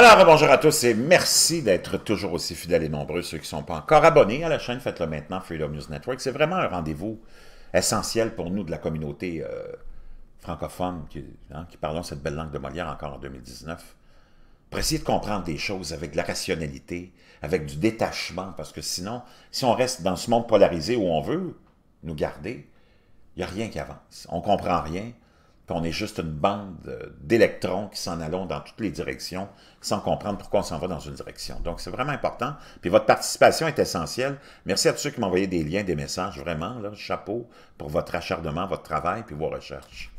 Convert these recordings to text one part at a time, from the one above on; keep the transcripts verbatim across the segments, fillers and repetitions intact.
Alors, bonjour à tous et merci d'être toujours aussi fidèles et nombreux, ceux qui ne sont pas encore abonnés à la chaîne, faites-le maintenant, Freedom News Network. C'est vraiment un rendez-vous essentiel pour nous de la communauté euh, francophone qui, hein, qui parlons cette belle langue de Molière encore en deux mille dix-neuf. Pour essayer de comprendre des choses avec de la rationalité, avec du détachement, parce que sinon, si on reste dans ce monde polarisé où on veut nous garder, il n'y a rien qui avance. On ne comprend rien. Qu'on est juste une bande d'électrons qui s'en allons dans toutes les directions sans comprendre pourquoi on s'en va dans une direction. Donc, c'est vraiment important. Puis, votre participation est essentielle. Merci à tous ceux qui m'ont envoyé des liens, des messages. Vraiment, là, chapeau pour votre acharnement, votre travail puis vos recherches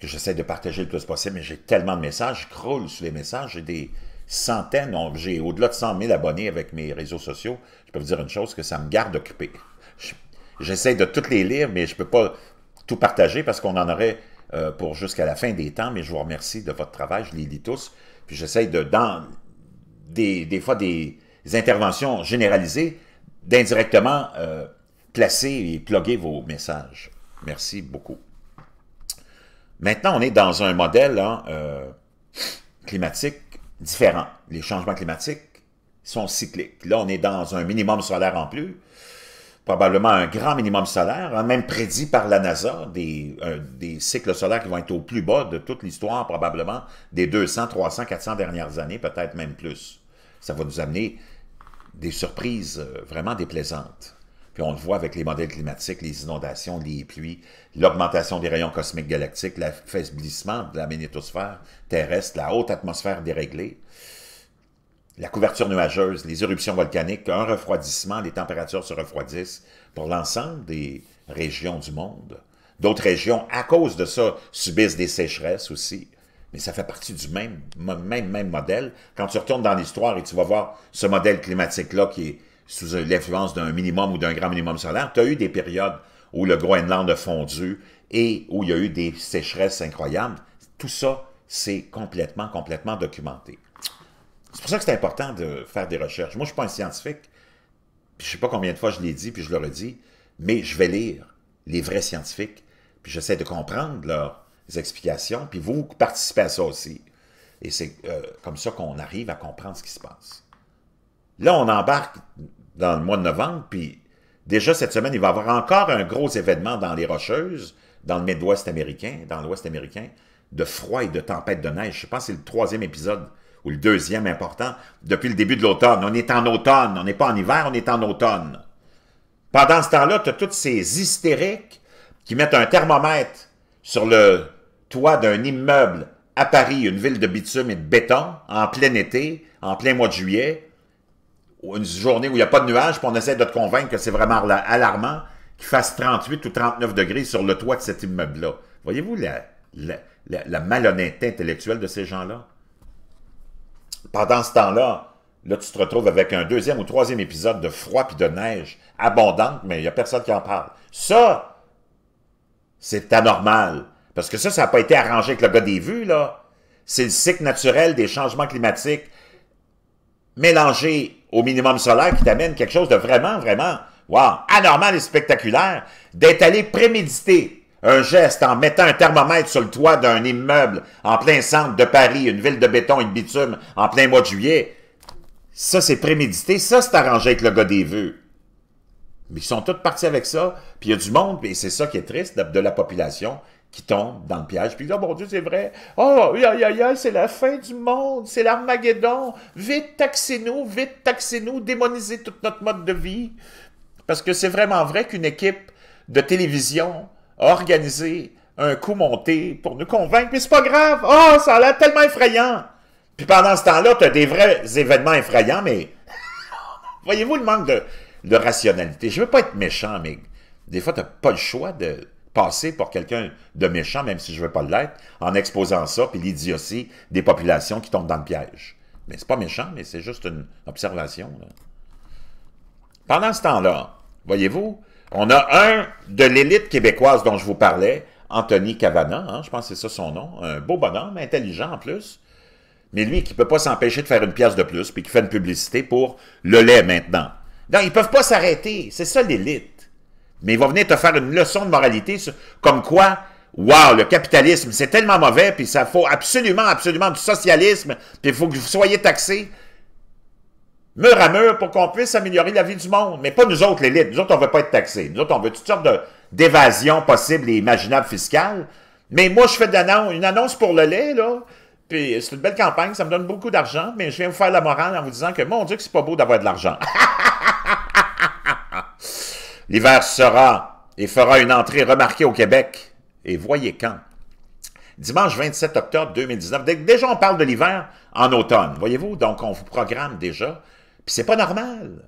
que j'essaie de partager le plus possible. Mais j'ai tellement de messages. Je croule sous les messages. J'ai des centaines. J'ai au-delà de cent mille abonnés avec mes réseaux sociaux. Je peux vous dire une chose, que ça me garde occupé. J'essaie de toutes les lire, mais je ne peux pas tout partager parce qu'on en aurait... Euh, pour jusqu'à la fin des temps, mais je vous remercie de votre travail, je les lis tous, puis j'essaye de, dans des, des fois des interventions généralisées, d'indirectement euh, placer et plugger vos messages. Merci beaucoup. Maintenant, on est dans un modèle hein, euh, climatique différent. Les changements climatiques sont cycliques. Là, on est dans un minimum solaire en plus, probablement un grand minimum solaire, hein, même prédit par la NASA, des, euh, des cycles solaires qui vont être au plus bas de toute l'histoire, probablement des deux cents, trois cents, quatre cents dernières années, peut-être même plus. Ça va nous amener des surprises vraiment déplaisantes. Puis on le voit avec les modèles climatiques, les inondations, les pluies, l'augmentation des rayons cosmiques galactiques, l'affaiblissement de la magnétosphère terrestre, la haute atmosphère déréglée, la couverture nuageuse, les éruptions volcaniques, un refroidissement, les températures se refroidissent pour l'ensemble des régions du monde. D'autres régions, à cause de ça, subissent des sécheresses aussi, mais ça fait partie du même, même, même modèle. Quand tu retournes dans l'histoire et tu vas voir ce modèle climatique-là qui est sous l'influence d'un minimum ou d'un grand minimum solaire, tu as eu des périodes où le Groenland a fondu et où il y a eu des sécheresses incroyables. Tout ça, c'est complètement, complètement documenté. C'est pour ça que c'est important de faire des recherches. Moi, je ne suis pas un scientifique, puis je ne sais pas combien de fois je l'ai dit, puis je le redis, mais je vais lire les vrais scientifiques, puis j'essaie de comprendre leurs explications, puis vous participez à ça aussi. Et c'est euh, comme ça qu'on arrive à comprendre ce qui se passe. Là, on embarque dans le mois de novembre, puis déjà cette semaine, il va y avoir encore un gros événement dans les Rocheuses, dans le Midwest américain, dans l'Ouest américain, de froid et de tempête de neige. Je pense que c'est le troisième épisode ou le deuxième important, depuis le début de l'automne. On est en automne, on n'est pas en hiver, on est en automne. Pendant ce temps-là, tu as tous ces hystériques qui mettent un thermomètre sur le toit d'un immeuble à Paris, une ville de bitume et de béton, en plein été, en plein mois de juillet, une journée où il n'y a pas de nuages, puis on essaie de te convaincre que c'est vraiment alarmant qu'il fasse trente-huit ou trente-neuf degrés sur le toit de cet immeuble-là. Voyez-vous la, la, la, la malhonnêteté intellectuelle de ces gens-là? Pendant ce temps-là, là, tu te retrouves avec un deuxième ou troisième épisode de froid puis de neige abondante, mais il n'y a personne qui en parle. Ça, c'est anormal. Parce que ça, ça n'a pas été arrangé avec le gars des vues, là. C'est le cycle naturel des changements climatiques mélangé au minimum solaire qui t'amène quelque chose de vraiment, vraiment, wow, anormal et spectaculaire, d'être allé préméditer un geste en mettant un thermomètre sur le toit d'un immeuble en plein centre de Paris, une ville de béton et de bitume en plein mois de juillet. Ça, c'est prémédité. Ça, c'est arrangé avec le gars des vœux. Mais ils sont tous partis avec ça. Puis il y a du monde, et c'est ça qui est triste, de la population qui tombe dans le piège. Puis là, mon Dieu, c'est vrai. Oh, aïe, aïe, aïe, c'est la fin du monde. C'est l'Armageddon. Vite, taxez-nous, vite, taxez-nous. Démonisez tout notre mode de vie. Parce que c'est vraiment vrai qu'une équipe de télévision a organisé un coup monté pour nous convaincre, mais c'est pas grave, oh, ça a l'air tellement effrayant. Puis pendant ce temps-là, tu as des vrais événements effrayants, mais voyez-vous le manque de, de rationalité. Je veux pas être méchant, mais des fois, tu n'as pas le choix de passer pour quelqu'un de méchant, même si je veux pas l'être, en exposant ça, puis l'idiotie des populations qui tombent dans le piège. Mais c'est pas méchant, mais c'est juste une observation, là. Pendant ce temps-là, voyez-vous, on a un de l'élite québécoise dont je vous parlais, Anthony Cavanagh, hein, je pense que c'est ça son nom, un beau bonhomme, intelligent en plus, mais lui qui ne peut pas s'empêcher de faire une pièce de plus, puis qui fait une publicité pour le lait maintenant. Non, ils ne peuvent pas s'arrêter, c'est ça l'élite. Mais il va venir te faire une leçon de moralité, sur, comme quoi wow, le capitalisme, c'est tellement mauvais, puis ça faut absolument, absolument du socialisme, puis il faut que vous soyez taxés mur à mur pour qu'on puisse améliorer la vie du monde. Mais pas nous autres, l'élite. Nous autres, on ne veut pas être taxés. Nous autres, on veut toutes sortes d'évasions possibles et imaginables fiscales. Mais moi, je fais une annonce pour le lait, là. Puis c'est une belle campagne, ça me donne beaucoup d'argent, mais je viens vous faire la morale en vous disant que, mon Dieu, que c'est pas beau d'avoir de l'argent. L'hiver sera et fera une entrée remarquée au Québec. Et voyez quand. Dimanche vingt-sept octobre deux mille dix-neuf. Déjà, on parle de l'hiver en automne, voyez-vous. Donc, on vous programme déjà. Puis c'est pas normal.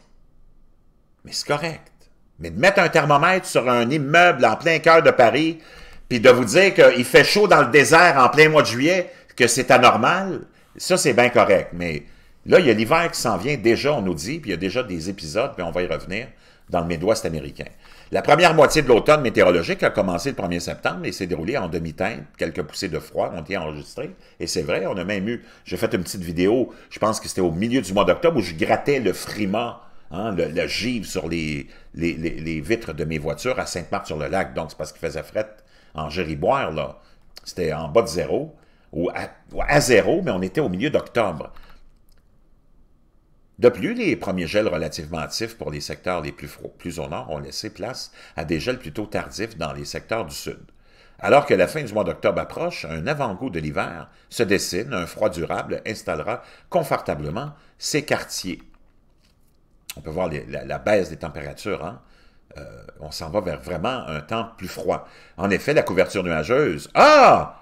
Mais c'est correct. Mais de mettre un thermomètre sur un immeuble en plein cœur de Paris, puis de vous dire qu'il fait chaud dans le désert en plein mois de juillet, que c'est anormal, ça c'est bien correct. Mais là, il y a l'hiver qui s'en vient déjà, on nous dit, puis il y a déjà des épisodes, puis on va y revenir, dans le Midwest américain. La première moitié de l'automne météorologique a commencé le premier septembre et s'est déroulée en demi-teinte. Quelques poussées de froid ont été enregistrées. Et c'est vrai, on a même eu... J'ai fait une petite vidéo, je pense que c'était au milieu du mois d'octobre, où je grattais le frima, hein, le, le givre sur les, les, les, les vitres de mes voitures à Sainte-Marthe-sur-le-Lac. Donc c'est parce qu'il faisait fret en Gériboire, là. C'était en bas de zéro. Ou à, ou à zéro, mais on était au milieu d'octobre. De plus, les premiers gels relativement actifs pour les secteurs les plus froids, plus au nord, ont laissé place à des gels plutôt tardifs dans les secteurs du sud. Alors que la fin du mois d'octobre approche, un avant-goût de l'hiver se dessine, un froid durable installera confortablement ces quartiers. On peut voir les, la, la baisse des températures, hein? euh, on s'en va vers vraiment un temps plus froid. En effet, la couverture nuageuse... Ah!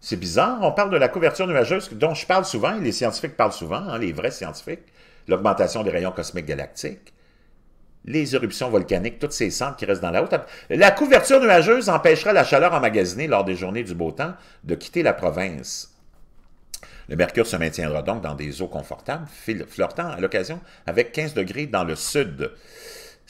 C'est bizarre, on parle de la couverture nuageuse dont je parle souvent, et les scientifiques parlent souvent, hein, les vrais scientifiques, l'augmentation des rayons cosmiques galactiques, les éruptions volcaniques, toutes ces cendres qui restent dans la haute. La couverture nuageuse empêchera la chaleur emmagasinée lors des journées du beau temps de quitter la province. Le mercure se maintiendra donc dans des eaux confortables, flirtant à l'occasion avec quinze degrés dans le sud.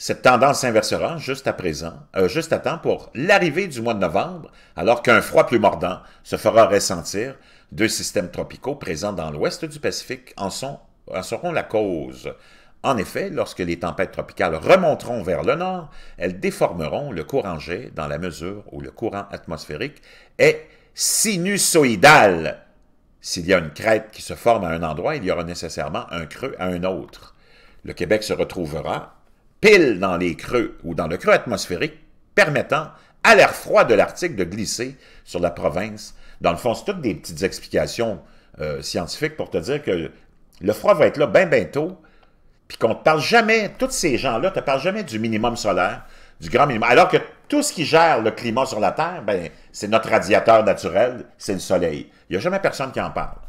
Cette tendance s'inversera juste à présent, euh, juste à temps pour l'arrivée du mois de novembre, alors qu'un froid plus mordant se fera ressentir. Deux systèmes tropicaux présents dans l'ouest du Pacifique en, sont, en seront la cause. En effet, lorsque les tempêtes tropicales remonteront vers le nord, elles déformeront le courant jet dans la mesure où le courant atmosphérique est sinusoïdal. S'il y a une crête qui se forme à un endroit, il y aura nécessairement un creux à un autre. Le Québec se retrouvera pile dans les creux ou dans le creux atmosphérique, permettant à l'air froid de l'Arctique de glisser sur la province. Dans le fond, c'est toutes des petites explications euh, scientifiques pour te dire que le froid va être là bien bientôt, puis qu'on ne te parle jamais, tous ces gens-là ne te parlent jamais du minimum solaire, du grand minimum, alors que tout ce qui gère le climat sur la Terre, ben, c'est notre radiateur naturel, c'est le soleil. Il n'y a jamais personne qui en parle.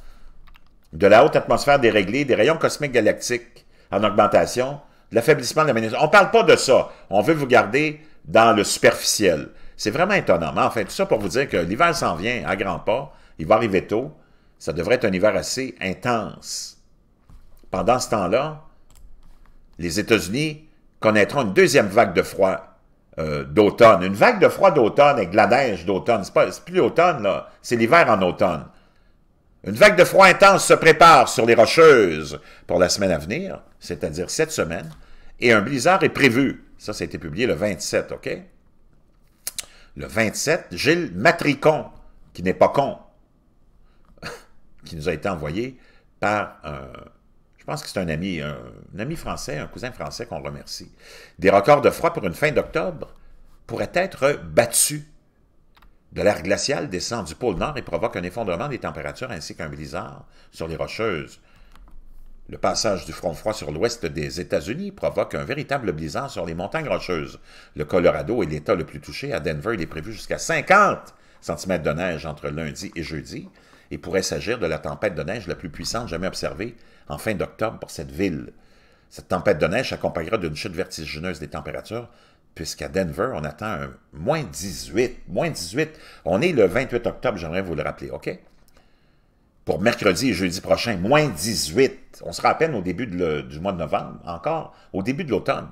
De la haute atmosphère déréglée, des rayons cosmiques galactiques en augmentation, l'affaiblissement de la ménisque. On ne parle pas de ça. On veut vous garder dans le superficiel. C'est vraiment étonnant. Enfin, tout ça pour vous dire que l'hiver s'en vient à grands pas. Il va arriver tôt. Ça devrait être un hiver assez intense. Pendant ce temps-là, les États-Unis connaîtront une deuxième vague de froid euh, d'automne. Une vague de froid d'automne avec de la neige d'automne. C'est plus l'automne, là. C'est l'hiver en automne. Une vague de froid intense se prépare sur les Rocheuses pour la semaine à venir, c'est-à-dire cette semaine, et un blizzard est prévu. Ça, ça a été publié le vingt-sept, OK? Le vingt-sept, Gilles Matricon, qui n'est pas con, qui nous a été envoyé par un... Je pense que c'est un ami, un, un ami français, un cousin français qu'on remercie. Des records de froid pour une fin d'octobre pourraient être battus. De l'air glacial descend du pôle Nord et provoque un effondrement des températures ainsi qu'un blizzard sur les Rocheuses. Le passage du front froid sur l'ouest des États-Unis provoque un véritable blizzard sur les montagnes Rocheuses. Le Colorado est l'État le plus touché. À Denver, il est prévu jusqu'à cinquante centimètres de neige entre lundi et jeudi et pourrait s'agir de la tempête de neige la plus puissante jamais observée en fin d'octobre pour cette ville. Cette tempête de neige s'accompagnera d'une chute vertigineuse des températures puisqu'à Denver, on attend un moins dix-huit, moins dix-huit. On est le vingt-huit octobre, j'aimerais vous le rappeler, OK? Pour mercredi et jeudi prochain, moins dix-huit. On sera à peine au début de le, du mois de novembre, encore au début de l'automne.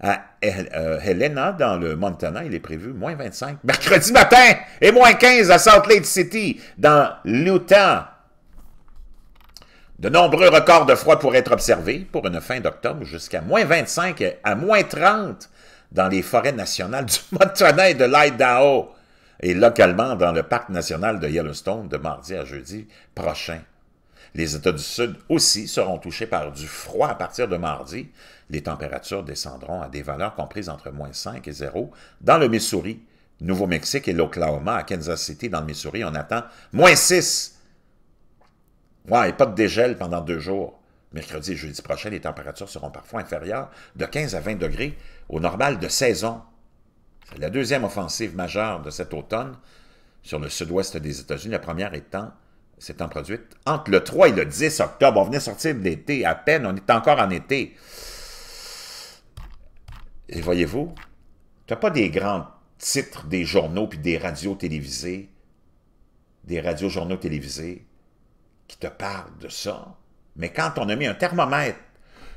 À euh, Helena, dans le Montana, il est prévu moins vingt-cinq. Mercredi matin et moins quinze à Salt Lake City, dans l'Utah. De nombreux records de froid pourraient être observés pour une fin d'octobre jusqu'à moins vingt-cinq à moins trente dans les forêts nationales du Montana et de l'Idaho. et localement dans le parc national de Yellowstone de mardi à jeudi prochain. Les États du Sud aussi seront touchés par du froid à partir de mardi. Les températures descendront à des valeurs comprises entre moins cinq et zéro dans le Missouri, Nouveau-Mexique et l'Oklahoma. À Kansas City, dans le Missouri, on attend moins six. Ouais, et pas de dégel pendant deux jours. Mercredi et jeudi prochain, les températures seront parfois inférieures de quinze à vingt degrés au normal de saison. C'est la deuxième offensive majeure de cet automne sur le sud-ouest des États-Unis, la première étant s'étant produite entre le trois et le dix octobre. On venait sortir de l'été à peine, on est encore en été. Et voyez-vous, tu n'as pas des grands titres des journaux puis des radios télévisées, des radios-journaux télévisés qui te parlent de ça. Mais quand on a mis un thermomètre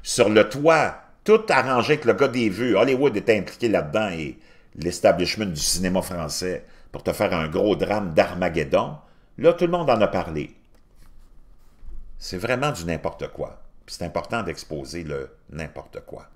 sur le toit, tout arrangé avec le gars des vues, Hollywood était impliqué là-dedans et l'establishment du cinéma français pour te faire un gros drame d'Armageddon, là, tout le monde en a parlé. C'est vraiment du n'importe quoi. C'est important d'exposer le n'importe quoi.